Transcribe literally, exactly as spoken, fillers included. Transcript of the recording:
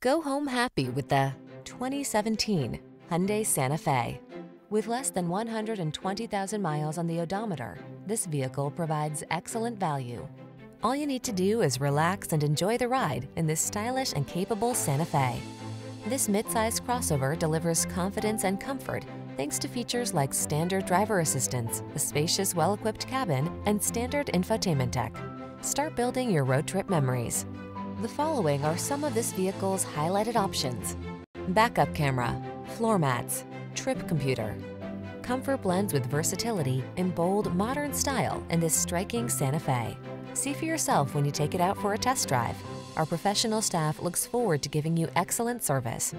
Go home happy with the twenty seventeen Hyundai Santa Fe. With less than one hundred twenty thousand miles on the odometer, this vehicle provides excellent value. All you need to do is relax and enjoy the ride in this stylish and capable Santa Fe. This midsize crossover delivers confidence and comfort thanks to features like standard driver assistance, a spacious, well-equipped cabin, and standard infotainment tech. Start building your road trip memories. The following are some of this vehicle's highlighted options: backup camera, floor mats, trip computer. Comfort blends with versatility in bold, modern style in this striking Santa Fe. See for yourself when you take it out for a test drive. Our professional staff looks forward to giving you excellent service.